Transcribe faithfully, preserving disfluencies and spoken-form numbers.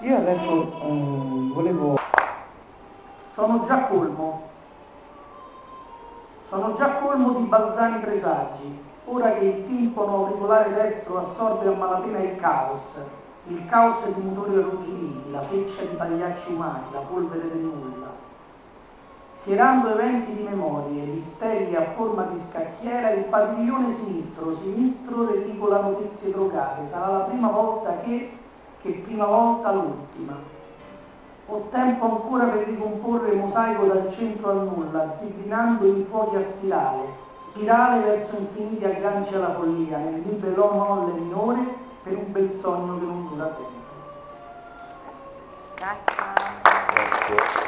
Io adesso eh, volevo... Sono già colmo. Sono già colmo di balzani presagi, ora che il timpano auricolare destro assorbe a malapena il caos, il caos di motori arrugginiti, la feccia di pagliacci umani, la polvere del nulla. Schierando eventi di memorie, di stelle a forma di scacchiera, il padiglione sinistro, sinistro reticola notizie drogate, sarà la prima volta che, che prima volta l'ultima. Ho tempo ancora per ricomporre il mosaico dal centro al nulla, zigrinando in fuochi a spirale, spirale verso infiniti agganci alla follia, nel libero molle minore per un bel sogno che non dura sempre. Grazie. Grazie.